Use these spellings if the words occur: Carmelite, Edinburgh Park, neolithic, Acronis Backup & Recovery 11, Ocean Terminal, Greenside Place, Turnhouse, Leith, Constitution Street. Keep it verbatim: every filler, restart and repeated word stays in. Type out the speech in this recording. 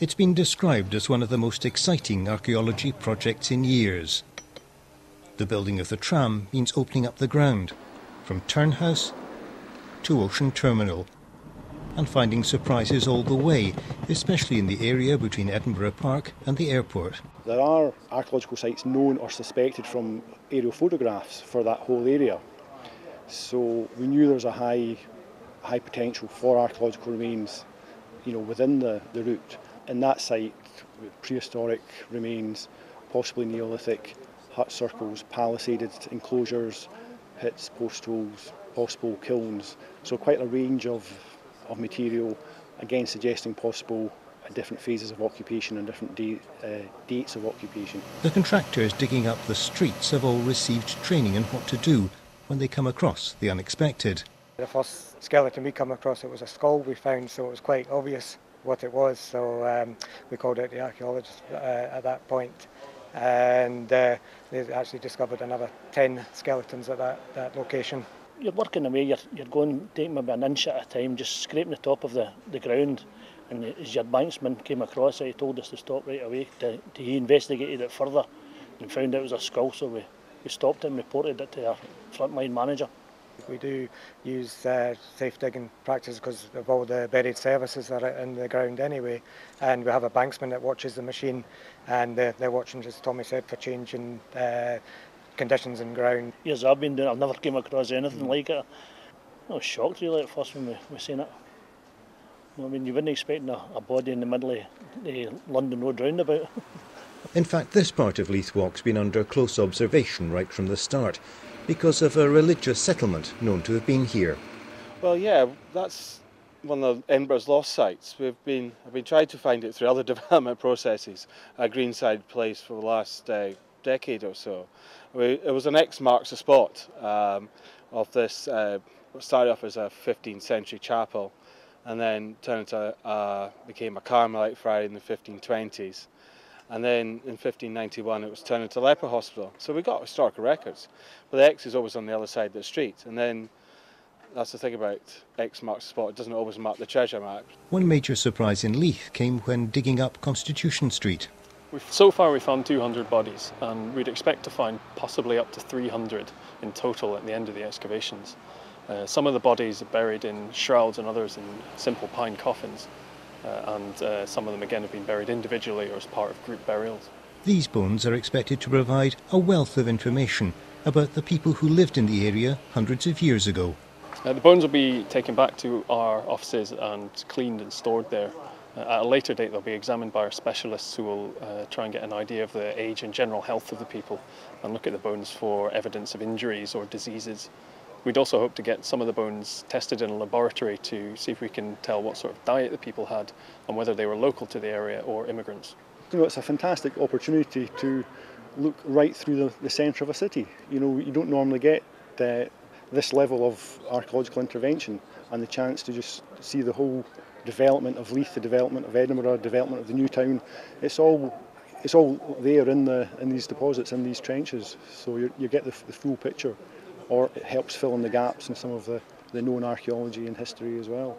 It's been described as one of the most exciting archaeology projects in years. The building of the tram means opening up the ground, from Turnhouse to Ocean Terminal, and finding surprises all the way, especially in the area between Edinburgh Park and the airport. There are archaeological sites known or suspected from aerial photographs for that whole area. So we knew there was a high, high potential for archaeological remains, you know, within the, the route. In that site, prehistoric remains, possibly Neolithic, hut circles, palisaded enclosures, pits, postholes, possible kilns. So quite a range of of material, again suggesting possible different phases of occupation and different de uh, dates of occupation. The contractors digging up the streets have all received training in what to do when they come across the unexpected. The first skeleton we come across, it was a skull we found, so it was quite obvious what it was, so um, we called out the archaeologists uh, at that point, and uh, they actually discovered another ten skeletons at that, that location. You're working away, you're, you're going, taking maybe an inch at a time, just scraping the top of the, the ground, and as your banksman came across it, he told us to stop right away. To, to, he investigated it further and found out it was a skull, so we, we stopped it and reported it to our frontline manager. We do use uh, safe digging practice because of all the buried services that are in the ground anyway, and we have a banksman that watches the machine, and they're, they're watching, as Tommy said, for changing uh, conditions and ground. Years I've been doing it, I've never came across anything mm. like it. I was shocked really at first when we, we seen it. I mean, you wouldn't expect a, a body in the middle of the London Road roundabout. In fact, this part of Leithwalk's been under close observation right from the start because of a religious settlement known to have been here. Well, yeah, that's one of Edinburgh's lost sites. We've been, I've been trying to find it through other development processes at Greenside Place for the last uh, decade or so. We, it was an ex marks the spot um, of this, uh, what started off as a fifteenth century chapel and then turned into, uh, became a Carmelite friary in the fifteen twenties. And then in fifteen ninety-one it was turned into a leper hospital. So we got historical records, but the ex is always on the other side of the street. And then that's the thing about ex marks the spot, it doesn't always mark the treasure map. One major surprise in Leith came when digging up Constitution Street. So far we found two hundred bodies, and we'd expect to find possibly up to three hundred in total at the end of the excavations. Uh, some of the bodies are buried in shrouds and others in simple pine coffins, uh, and uh, some of them again have been buried individually or as part of group burials. These bones are expected to provide a wealth of information about the people who lived in the area hundreds of years ago. Uh, the bones will be taken back to our offices and cleaned and stored there. At a later date, they'll be examined by our specialists who will uh, try and get an idea of the age and general health of the people and look at the bones for evidence of injuries or diseases. We'd also hope to get some of the bones tested in a laboratory to see if we can tell what sort of diet the people had and whether they were local to the area or immigrants. You know, it's a fantastic opportunity to look right through the, the centre of a city. You know, you don't normally get uh, this level of archaeological intervention and the chance to just see the whole development of Leith, the development of Edinburgh, development of the new town. It's all, it's all there in, the, in these deposits, in these trenches, so you, you get the, the full picture, or it helps fill in the gaps in some of the, the known archaeology and history as well.